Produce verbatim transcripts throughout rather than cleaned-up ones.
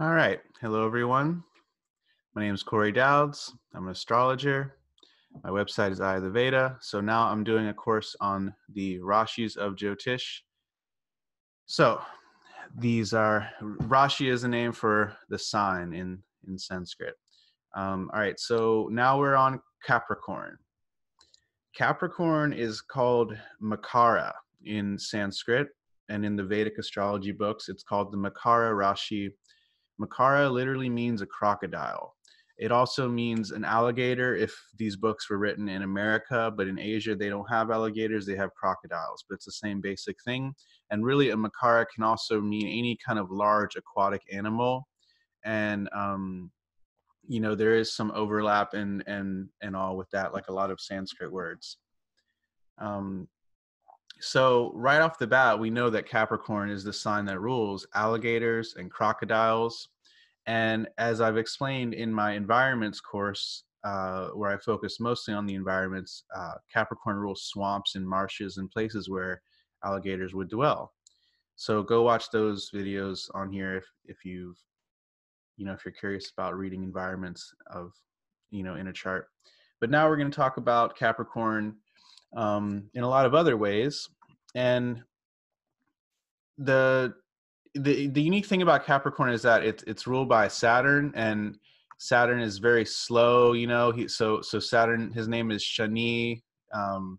All right, hello everyone. My name is Corey Dowds. I'm an astrologer. My website is Eye of the Veda. So now I'm doing a course on the Rashis of Jyotish. So these are, Rashi is a name for the sign in, in Sanskrit. Um, all right, so now we're on Capricorn. Capricorn is called Makara in Sanskrit, and in the Vedic astrology books, it's called the Makara Rashi. Makara literally means a crocodile. It also means an alligator if these books were written in America, but in Asia they don't have alligators, they have crocodiles, but it's the same basic thing. And really a Makara can also mean any kind of large aquatic animal. And, um, you know, there is some overlap and, and, and all with that, like a lot of Sanskrit words. Um, So right off the bat, we know that Capricorn is the sign that rules alligators and crocodiles. And as I've explained in my environments course, uh, where I focus mostly on the environments, uh, Capricorn rules swamps and marshes and places where alligators would dwell. So go watch those videos on here if, if you've, you know, if you're curious about reading environments of, you know, in a chart. But now we're going to talk about Capricorn um in a lot of other ways, and the the the unique thing about Capricorn is that it's it's ruled by Saturn, and Saturn is very slow, you know. He so so Saturn, his name is Shani, um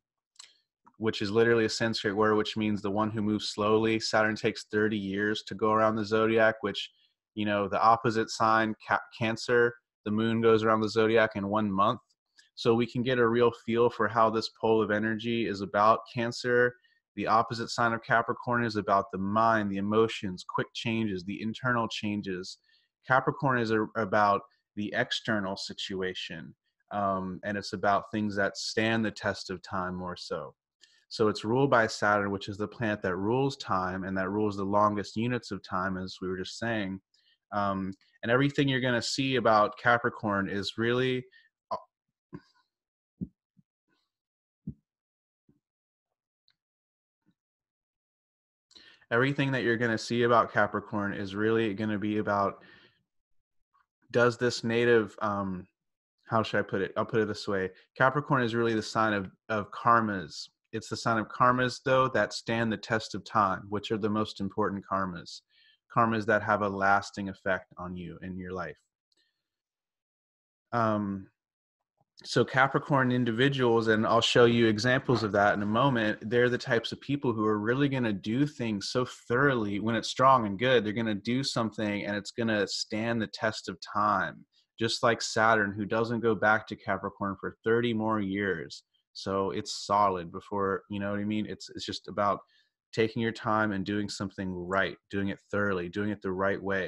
which is literally a Sanskrit word which means the one who moves slowly. Saturn takes thirty years to go around the zodiac, which, you know, the opposite sign, Cancer, the moon goes around the zodiac in one month. So we can get a real feel for how this pole of energy is about. Cancer, the opposite sign of Capricorn, is about the mind, the emotions, quick changes, the internal changes. Capricorn is a, about the external situation, um, and it's about things that stand the test of time more so. So it's ruled by Saturn, which is the planet that rules time and that rules the longest units of time, as we were just saying. Um, and everything you're going to see about Capricorn is really... Everything that you're going to see about Capricorn is really going to be about, does this native, um, how should I put it? I'll put it this way. Capricorn is really the sign of, of karmas. It's the sign of karmas, though, that stand the test of time, which are the most important karmas. Karmas that have a lasting effect on you in your life. Um, So Capricorn individuals, and I'll show you examples of that in a moment, they're the types of people who are really going to do things so thoroughly when it's strong and good. They're going to do something and it's going to stand the test of time, just like Saturn, who doesn't go back to Capricorn for thirty more years. So it's solid before, you know what I mean? It's, it's just about taking your time and doing something right, doing it thoroughly, doing it the right way.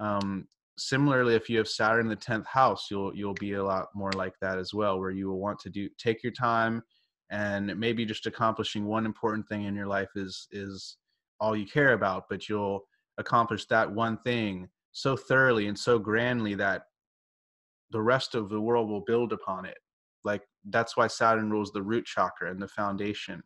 Um, Similarly, if you have Saturn in the tenth house, you'll you'll be a lot more like that as well, where you will want to do take your time, and maybe just accomplishing one important thing in your life is is all you care about, but you'll accomplish that one thing so thoroughly and so grandly that the rest of the world will build upon it. Like, that's why Saturn rules the root chakra and the foundation.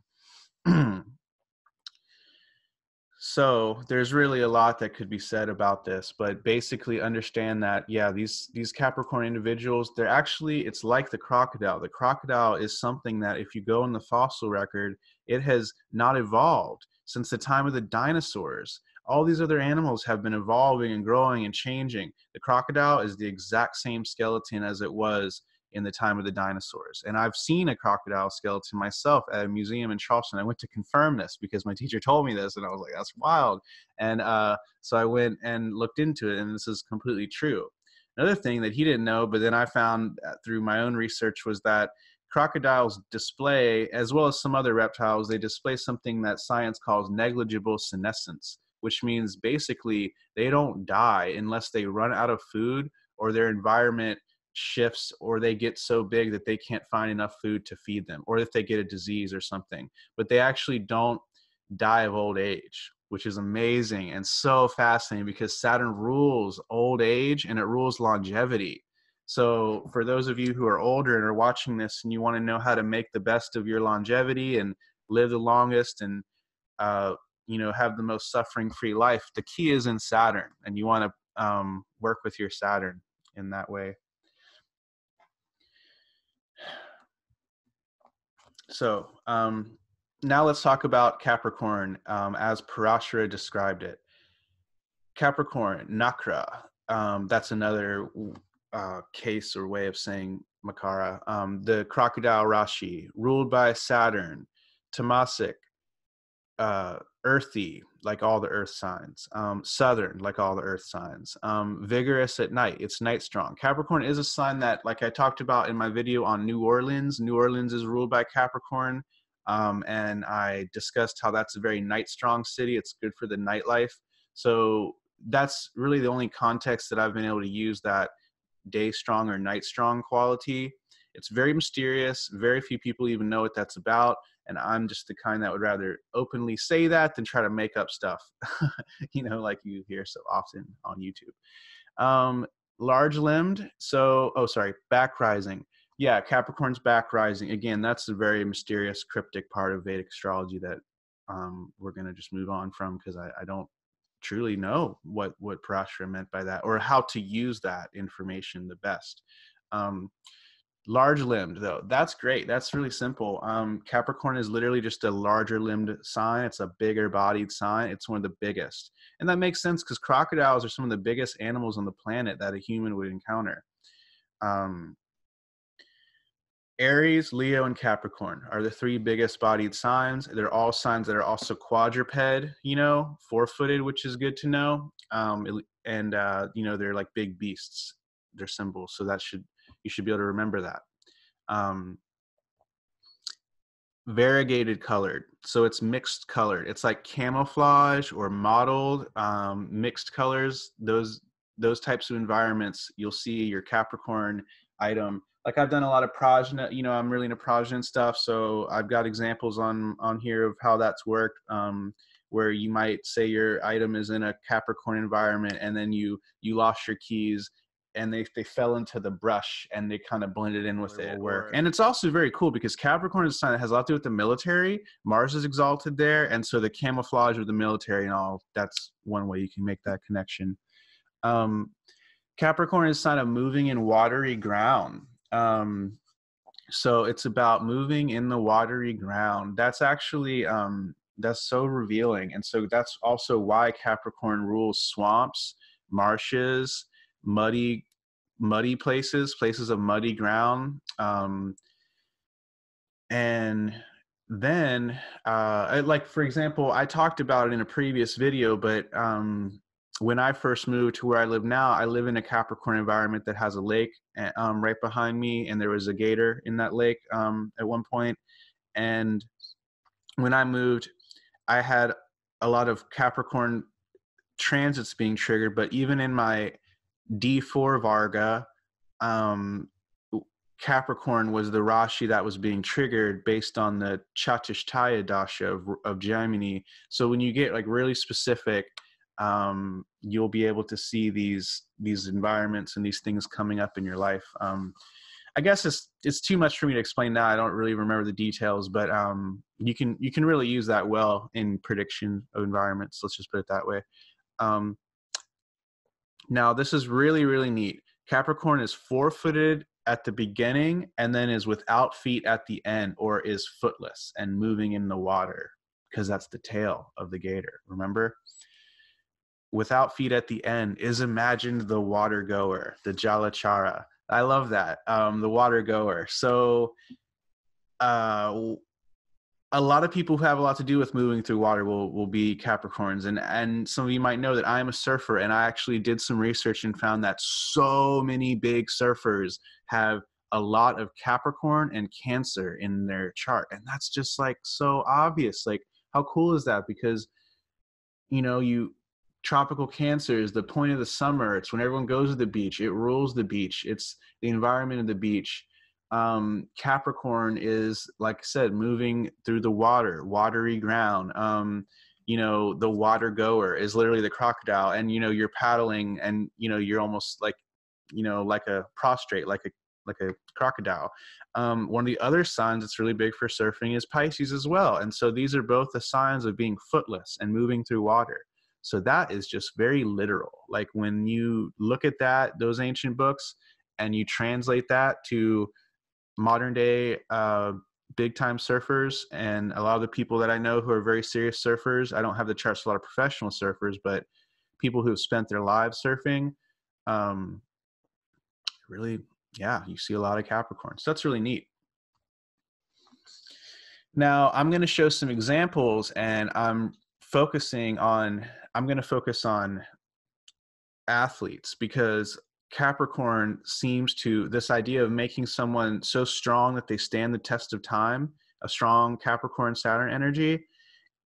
So there's really a lot that could be said about this, but basically understand that, yeah, these, these Capricorn individuals, they're actually, it's like the crocodile. The crocodile is something that if you go in the fossil record, it has not evolved since the time of the dinosaurs. All these other animals have been evolving and growing and changing. The crocodile is the exact same skeleton as it was in the time of the dinosaurs. And I've seen a crocodile skeleton myself at a museum in Charleston. I went to confirm this because my teacher told me this, and I was like, that's wild. And uh, so I went and looked into it, and this is completely true. Another thing that he didn't know, but then I found through my own research, was that crocodiles display, as well as some other reptiles, they display something that science calls negligible senescence, which means basically they don't die unless they run out of food or their environment shifts, or they get so big that they can't find enough food to feed them, or if they get a disease or something. But they actually don't die of old age, which is amazing and so fascinating, because Saturn rules old age and it rules longevity. So for those of you who are older and are watching this and you want to know how to make the best of your longevity and live the longest and uh you know have the most suffering free life, the key is in Saturn, and you want to um, work with your Saturn in that way. So um, now let's talk about Capricorn um, as Parashara described it. Capricorn, Nakra, um, that's another uh, case or way of saying Makara. Um, the crocodile Rashi, ruled by Saturn, Tamasic, uh, earthy, like all the earth signs, um, southern, like all the earth signs, um, vigorous at night, it's night strong. Capricorn is a sign that, like I talked about in my video on New Orleans, New Orleans is ruled by Capricorn, um, and I discussed how that's a very night strong city, it's good for the nightlife. So that's really the only context that I've been able to use that day strong or night strong quality. It's very mysterious, very few people even know what that's about, and I'm just the kind that would rather openly say that than try to make up stuff, you know, like you hear so often on YouTube. Um, large limbed, so, oh, sorry, back rising. Yeah, Capricorn's back rising. Again, that's the very mysterious, cryptic part of Vedic astrology that um, we're going to just move on from, because I, I don't truly know what, what Parashara meant by that or how to use that information the best. Um, Large limbed though, that's great. That's really simple. Um, Capricorn is literally just a larger limbed sign. It's a bigger bodied sign. It's one of the biggest. And that makes sense because crocodiles are some of the biggest animals on the planet that a human would encounter. Um, Aries, Leo, and Capricorn are the three biggest bodied signs. They're all signs that are also quadruped, you know, four footed, which is good to know. Um, and, uh, you know, they're like big beasts, they're symbols. So that should, you should be able to remember that. Um, variegated colored. So it's mixed colored. It's like camouflage or mottled, um, mixed colors. Those, those types of environments, you'll see your Capricorn item. Like I've done a lot of Prajna, you know, I'm really into Prajna and stuff. So I've got examples on, on here of how that's worked, um, where you might say your item is in a Capricorn environment and then you, you lost your keys and they, they fell into the brush and they kind of blended in with it. Work. And it's also very cool because Capricorn is a sign that has a lot to do with the military. Mars is exalted there. And so the camouflage of the military and all, that's one way you can make that connection. Um, Capricorn is a sign of moving in watery ground. Um, so it's about moving in the watery ground. That's actually, um, that's so revealing. And so that's also why Capricorn rules swamps, marshes, muddy muddy places places of muddy ground, um and then uh I, like for example, I talked about it in a previous video, but um when I first moved to where I live now, I live in a Capricorn environment that has a lake um right behind me, and there was a gator in that lake um at one point. And when I moved, I had a lot of Capricorn transits being triggered, but even in my D four Varga, um, Capricorn was the Rashi that was being triggered based on the Chatushtaya Dasha of, of Gemini. So when you get like really specific, um, you'll be able to see these these environments and these things coming up in your life. Um, I guess it's it's too much for me to explain now. I don't really remember the details, but um, you can you can really use that well in prediction of environments. Let's just put it that way. Um, Now, this is really, really neat. Capricorn is four-footed at the beginning and then is without feet at the end, or is footless and moving in the water, because that's the tail of the gator, remember? Without feet at the end is imagined the water goer, the Jalachara. I love that, um, the water goer. So uh, a lot of people who have a lot to do with moving through water will, will be Capricorns. And, and some of you might know that I am a surfer, and I actually did some research and found that so many big surfers have a lot of Capricorn and Cancer in their chart. And that's just like so obvious. Like how cool is that? Because, you know, you tropical Cancer is the point of the summer. It's when everyone goes to the beach. It rules the beach. It's the environment of the beach. Um, Capricorn is, like I said, moving through the water, watery ground. Um, you know, the water goer is literally the crocodile, and, you know, you're paddling and, you know, you're almost like, you know, like a prostrate, like a, like a crocodile. Um, one of the other signs that's really big for surfing is Pisces as well. And so these are both the signs of being footless and moving through water. So that is just very literal. Like when you look at that, those ancient books, and you translate that to modern day uh, big time surfers, and a lot of the people that I know who are very serious surfers, I don't have the charts for a lot of professional surfers, but people who have spent their lives surfing, um, really, yeah, you see a lot of Capricorns. So that's really neat. Now I'm going to show some examples, and I'm focusing on, I'm going to focus on athletes, because Capricorn seems to, this idea of making someone so strong that they stand the test of time, a strong Capricorn Saturn energy.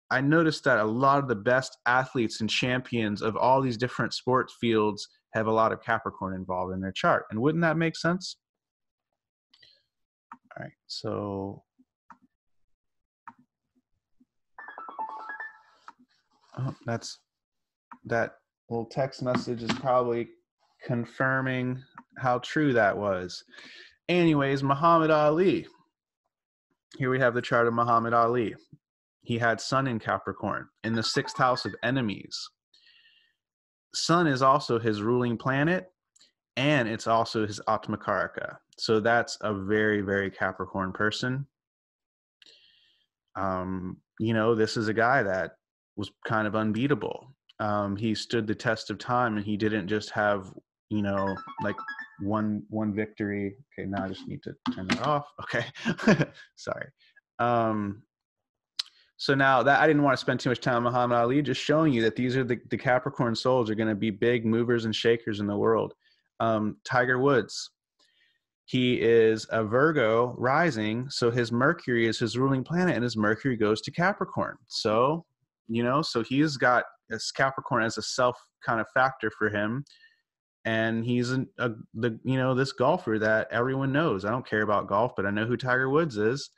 I noticed that a lot of the best athletes and champions of all these different sports fields have a lot of Capricorn involved in their chart. And wouldn't that make sense? All right, so. Oh, that's, that little text message is probably confirming how true that was. Anyways, Muhammad Ali. Here we have the chart of Muhammad Ali. He had Sun in Capricorn in the sixth house of enemies. Sun is also his ruling planet, and it's also his Atma Karaka. So that's a very, very Capricorn person. Um, you know, this is a guy that was kind of unbeatable. Um, he stood the test of time, and he didn't just have, you know, like one one victory. Okay, now I just need to turn that off. Okay, sorry. Um, so now that I didn't want to spend too much time on Muhammad Ali, just showing you that these are the, the Capricorn souls are going to be big movers and shakers in the world. Um, Tiger Woods, he is a Virgo rising, so his Mercury is his ruling planet, and his Mercury goes to Capricorn. So, you know, so he's got this Capricorn as a self kind of factor for him. And he's a, a, the, you know, this golfer that everyone knows. I don't care about golf, but I know who Tiger Woods is.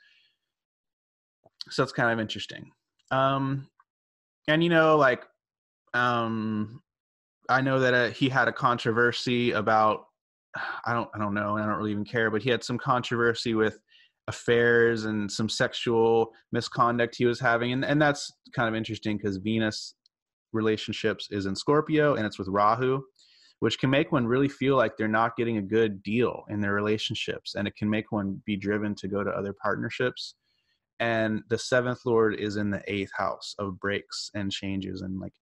So that's kind of interesting. Um, and, you know, like, um, I know that uh, he had a controversy about, I don't, I don't know, I don't really even care, but he had some controversy with affairs and some sexual misconduct he was having. And, and that's kind of interesting because Venus relationships is in Scorpio, and it's with Rahu, which can make one really feel like they're not getting a good deal in their relationships. And it can make one be driven to go to other partnerships. And the seventh lord is in the eighth house of breaks and changes. And like,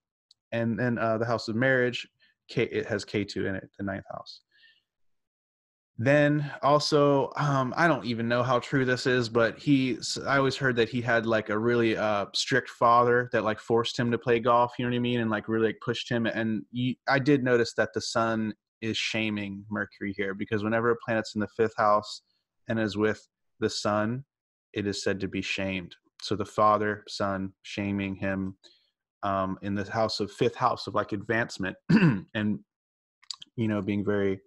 and then uh, the house of marriage, K, it has K two in it, the ninth house. Then also, um, I don't even know how true this is, but he, I always heard that he had like a really uh, strict father that like forced him to play golf, you know what I mean? And like really like pushed him. And you, I did notice that the sun is shaming Mercury here, because whenever a planet's in the fifth house and is with the sun, it is said to be shamed. So the father, son, shaming him um, in the house of fifth house of like advancement and, you know, being very...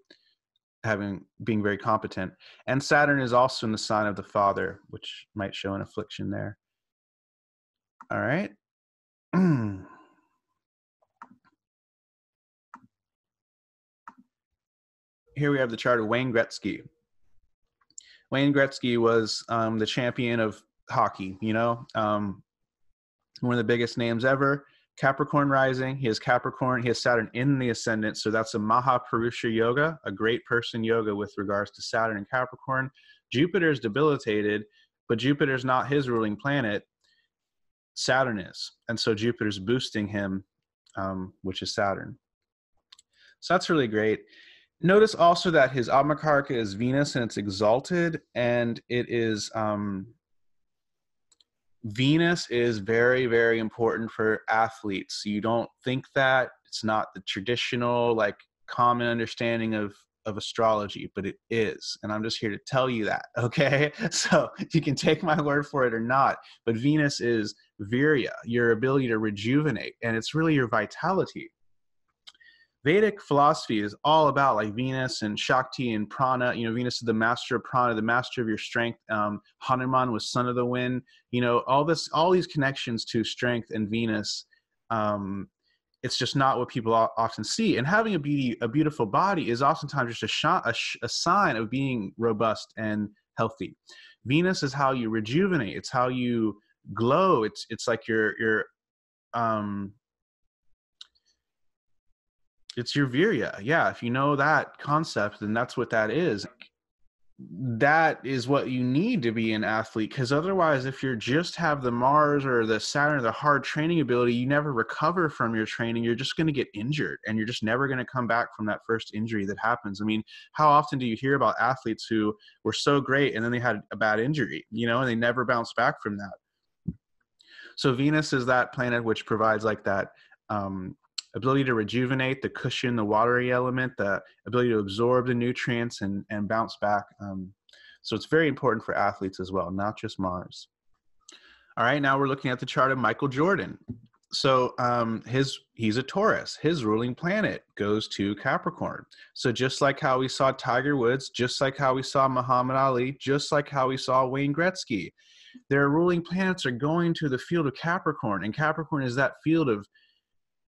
having being very competent. And Saturn is also in the sign of the father, which might show an affliction there. All right. Here we have the chart of Wayne Gretzky. Wayne Gretzky was um, the champion of hockey, you know, um, one of the biggest names ever. Capricorn rising, he has Capricorn, he has Saturn in the ascendant, so that's a Maha Purusha yoga, a great person yoga with regards to Saturn and Capricorn. Jupiter's debilitated, but Jupiter's not his ruling planet, Saturn is, and so Jupiter's boosting him, um, which is Saturn. So that's really great. Notice also that his Atma Karaka is Venus, and it's exalted, and it is... Um, Venus is very, very important for athletes. You don't think that. It's not the traditional, like, common understanding of, of astrology, but it is. And I'm just here to tell you that, okay? So you can take my word for it or not. But Venus is Virya, your ability to rejuvenate, and it's really your vitality. Vedic philosophy is all about like Venus and Shakti and Prana. You know, Venus is the master of Prana, the master of your strength. Um, Hanuman was son of the wind. You know, all this, all these connections to strength and Venus. Um, it's just not what people often see. And having a beauty, a beautiful body is oftentimes just a, sh a, sh a sign of being robust and healthy. Venus is how you rejuvenate. It's how you glow. It's it's like your your um, It's your Virya. Yeah. If you know that concept, then that's what that is. That is what you need to be an athlete. Because otherwise, if you're just have the Mars or the Saturn, or the hard training ability, you never recover from your training. You're just going to get injured, and you're just never going to come back from that first injury that happens. I mean, how often do you hear about athletes who were so great and then they had a bad injury, you know, and they never bounced back from that? So Venus is that planet which provides like that, um, ability to rejuvenate, the cushion, the watery element, the ability to absorb the nutrients and, and bounce back. Um, so it's very important for athletes as well, not just Mars. All right, now we're looking at the chart of Michael Jordan. So um, his he's a Taurus. His ruling planet goes to Capricorn. So just like how we saw Tiger Woods, just like how we saw Muhammad Ali, just like how we saw Wayne Gretzky, their ruling planets are going to the field of Capricorn, and Capricorn is that field of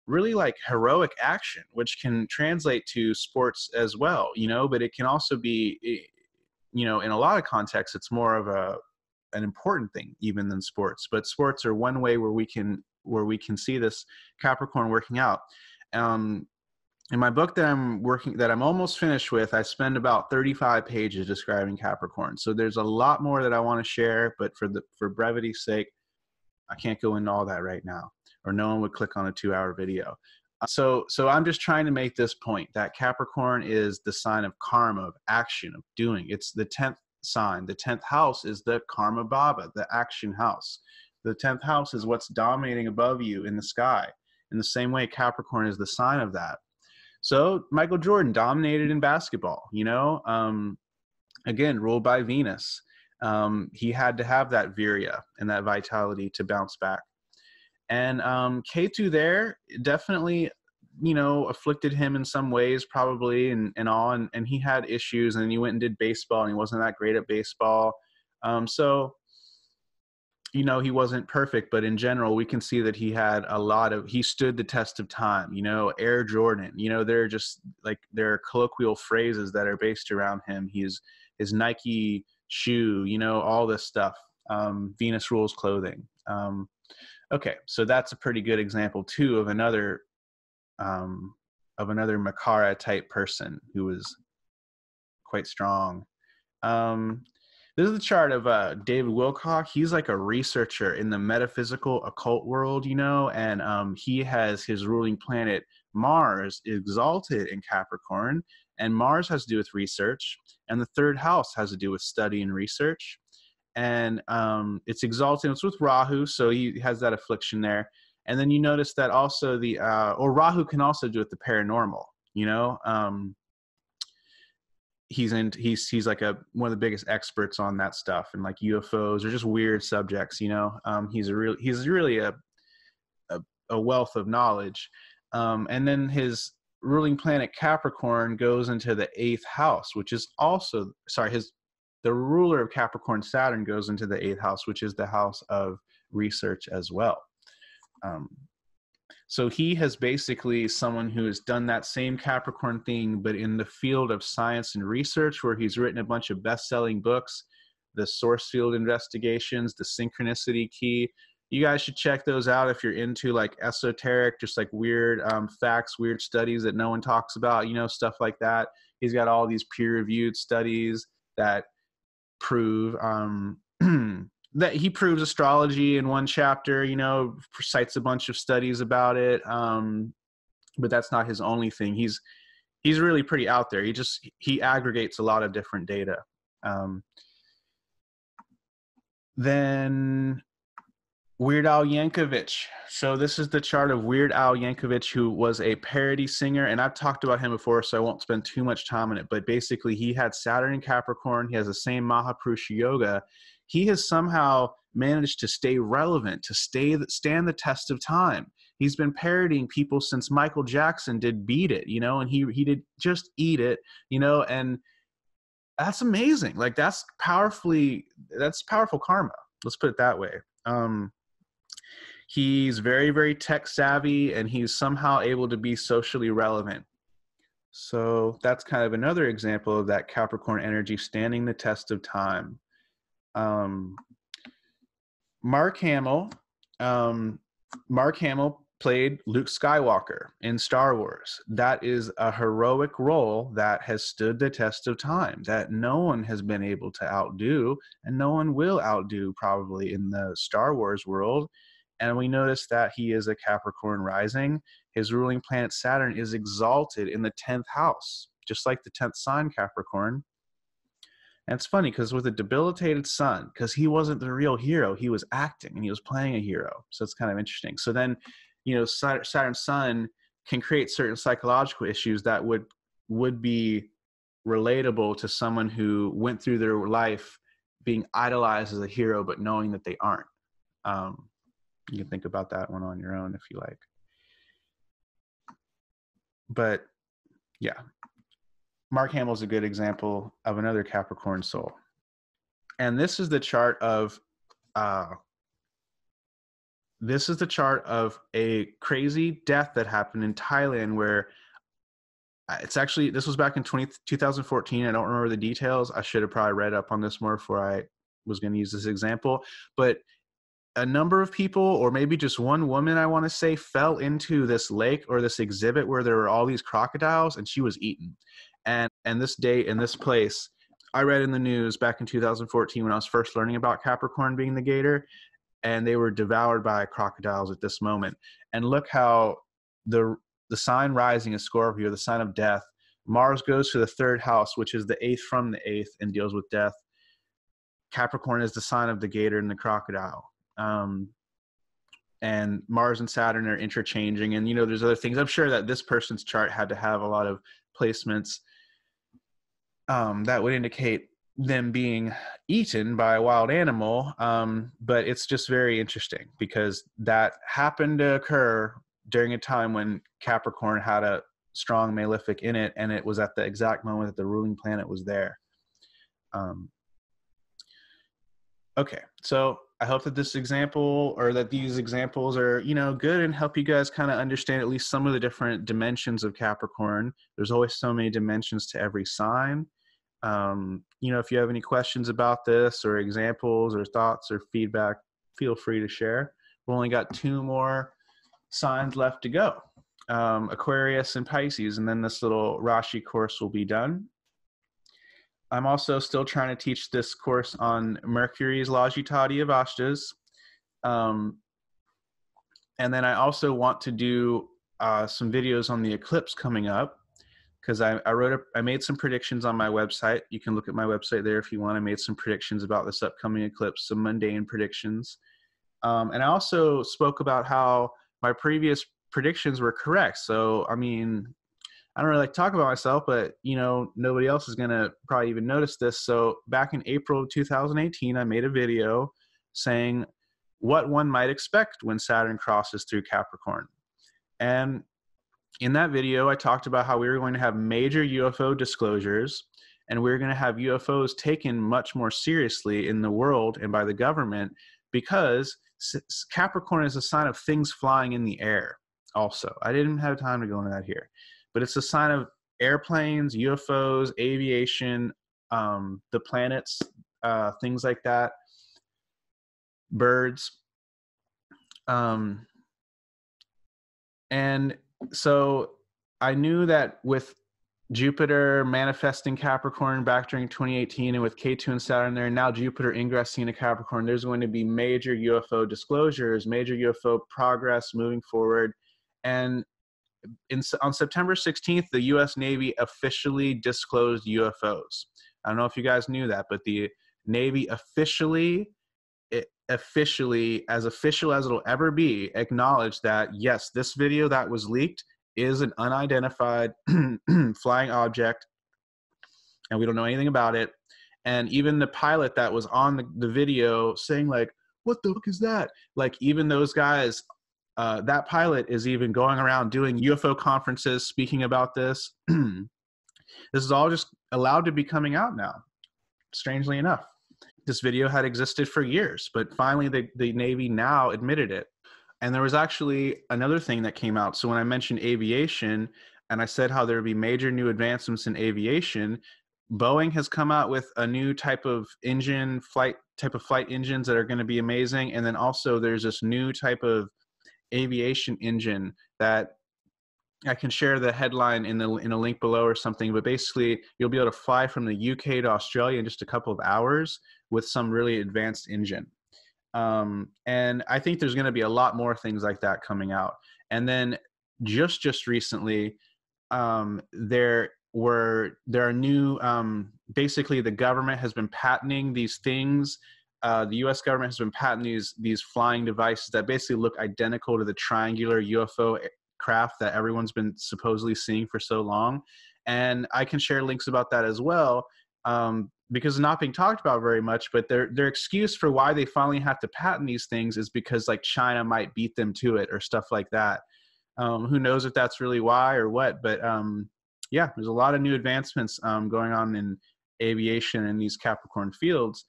really like heroic action, which can translate to sports as well, you know, but it can also be, you know, in a lot of contexts, it's more of a, an important thing even than sports, but sports are one way where we can, where we can see this Capricorn working out. Um, in my book that I'm working, that I'm almost finished with, I spend about thirty-five pages describing Capricorn. So there's a lot more that I want to share, but for the, for brevity's sake, I can't go into all that right now, or no one would click on a two-hour video. So, so I'm just trying to make this point that Capricorn is the sign of karma, of action, of doing. It's the tenth sign. The tenth house is the karma bhava, the action house. The tenth house is what's dominating above you in the sky. In the same way, Capricorn is the sign of that. So Michael Jordan dominated in basketball, you know, um, again, ruled by Venus. Um, he had to have that Virya and that vitality to bounce back. And um, Ketu there definitely, you know, afflicted him in some ways probably and, and all. And, and he had issues, and he went and did baseball, and he wasn't that great at baseball. Um, so, you know, he wasn't perfect, but in general, we can see that he had a lot of, he stood the test of time, you know, Air Jordan, you know, they're just like, there are colloquial phrases that are based around him. He's his Nike shoe, you know, all this stuff. Um, Venus rules clothing. Um, Okay, so that's a pretty good example too of another, um, of another Makara type person who was quite strong. Um, this is the chart of uh, David Wilcock. He's like a researcher in the metaphysical occult world, you know, and um, he has his ruling planet Mars exalted in Capricorn, and Mars has to do with research, and the third house has to do with study and research. And um, it's exalted. It's with Rahu, so he has that affliction there. And then you notice that also the, uh, or Rahu can also do with the paranormal, you know. Um, he's in, he's, he's like a, one of the biggest experts on that stuff, and like U F Os or just weird subjects, you know. Um, he's a real, he's really a, a, a wealth of knowledge. Um, and then his ruling planet Capricorn goes into the eighth house, which is also, sorry, his, the ruler of Capricorn, Saturn, goes into the eighth house, which is the house of research as well. Um, so he has basically someone who has done that same Capricorn thing, but in the field of science and research, where he's written a bunch of best-selling books, the Source Field Investigations, the Synchronicity Key. You guys should check those out if you're into like esoteric, just like weird um, facts, weird studies that no one talks about, you know, stuff like that. He's got all these peer-reviewed studies that prove um that he proves astrology in one chapter, you know, cites a bunch of studies about it, um but that's not his only thing. He's he's really pretty out there. He just he aggregates a lot of different data. Um then Weird Al Yankovic. So this is the chart of Weird Al Yankovic, who was a parody singer, and I've talked about him before, so I won't spend too much time on it, but basically he had Saturn in Capricorn. He has the same Maha Purusha yoga. He has somehow managed to stay relevant, to stay stand the test of time. He's been parodying people since Michael Jackson did Beat It, you know, and he, he did Just Eat It, you know, and that's amazing. Like that's powerfully, that's powerful karma. Let's put it that way. Um, He's very, very tech savvy, and he's somehow able to be socially relevant. So that's kind of another example of that Capricorn energy standing the test of time. Um, Mark Hamill, um, Mark Hamill, played Luke Skywalker in Star Wars. That is a heroic role that has stood the test of time, that no one has been able to outdo, and no one will outdo probably in the Star Wars world. And we notice that he is a Capricorn rising. His ruling planet Saturn is exalted in the tenth house, just like the tenth sign Capricorn. And it's funny because with a debilitated sun, because he wasn't the real hero, he was acting and he was playing a hero. So it's kind of interesting. So then, you know, Saturn's sun can create certain psychological issues that would, would be relatable to someone who went through their life being idolized as a hero, but knowing that they aren't. Um, you can think about that one on your own if you like. But yeah. Mark Hamill is a good example of another Capricorn soul. And this is the chart of, uh, this is the chart of a crazy death that happened in Thailand where it's actually, this was back in twenty, twenty fourteen. I don't remember the details. I should have probably read up on this more before I was going to use this example, but a number of people, or maybe just one woman, I want to say, fell into this lake or this exhibit where there were all these crocodiles and she was eaten. And, and this date and this place, I read in the news back in two thousand fourteen when I was first learning about Capricorn being the gator, and they were devoured by crocodiles at this moment. And look how the, the sign rising is Scorpio, the sign of death. Mars goes to the third house, which is the eighth from the eighth and deals with death. Capricorn is the sign of the gator and the crocodile. Um, and Mars and Saturn are interchanging. And, you know, there's other things. I'm sure that this person's chart had to have a lot of placements um, that would indicate them being eaten by a wild animal. Um, but it's just very interesting because that happened to occur during a time when Capricorn had a strong malefic in it, and it was at the exact moment that the ruling planet was there. Um, okay, so I hope that this example, or that these examples are, you know, good and help you guys kind of understand at least some of the different dimensions of Capricorn. There's always so many dimensions to every sign. Um, you know, if you have any questions about this or examples or thoughts or feedback, feel free to share. We've only got two more signs left to go, um, Aquarius and Pisces, and then this little Rashi course will be done. I'm also still trying to teach this course on Mercury's Lajitadi Avashtas. Um, and then I also want to do uh, some videos on the eclipse coming up, because I, I wrote, a, I made some predictions on my website. You can look at my website there if you want. I made some predictions about this upcoming eclipse, some mundane predictions. Um, and I also spoke about how my previous predictions were correct. So, I mean, I don't really like to talk about myself, but, you know, nobody else is going to probably even notice this. So back in April of two thousand eighteen, I made a video saying what one might expect when Saturn crosses through Capricorn. And in that video, I talked about how we were going to have major U F O disclosures, and we were going to have U F Os taken much more seriously in the world and by the government, because Capricorn is a sign of things flying in the air also. I didn't have time to go into that here. But it's a sign of airplanes, U F Os, aviation, um, the planets, uh, things like that, birds. Um, and so I knew that with Jupiter manifesting Capricorn back during twenty eighteen, and with K two and Saturn there, and now Jupiter ingressing into Capricorn, there's going to be major U F O disclosures, major U F O progress moving forward. And In, on September sixteenth, the U S Navy officially disclosed U F Os. I don't know if you guys knew that, but the Navy officially, it, officially, as official as it'll ever be, acknowledged that, yes, this video that was leaked is an unidentified flying object, and we don't know anything about it. And even the pilot that was on the, the video saying, like, what the fuck is that? Like, even those guys... Uh, that pilot is even going around doing U F O conferences, speaking about this. This is all just allowed to be coming out now, strangely enough. This video had existed for years, but finally the, the Navy now admitted it. And there was actually another thing that came out. So when I mentioned aviation, and I said how there would be major new advancements in aviation, Boeing has come out with a new type of engine, flight type of flight engines that are going to be amazing. And then also there's this new type of aviation engine that I can share the headline in the in a link below or something, but basically you'll be able to fly from the U K to Australia in just a couple of hours with some really advanced engine. Um, and I think there's going to be a lot more things like that coming out. And then just just recently, um, there were there are new um, basically the government has been patenting these things. Uh, the U S government has been patenting these these flying devices that basically look identical to the triangular U F O craft that everyone's been supposedly seeing for so long. And I can share links about that as well, um, because it's not being talked about very much, but their, their excuse for why they finally have to patent these things is because like China might beat them to it or stuff like that. Um, who knows if that's really why or what, but um, yeah, there's a lot of new advancements um, going on in aviation in these Capricorn fields,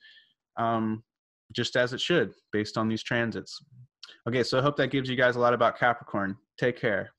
um, just as it should, based on these transits. Okay, so I hope that gives you guys a lot about Capricorn. Take care.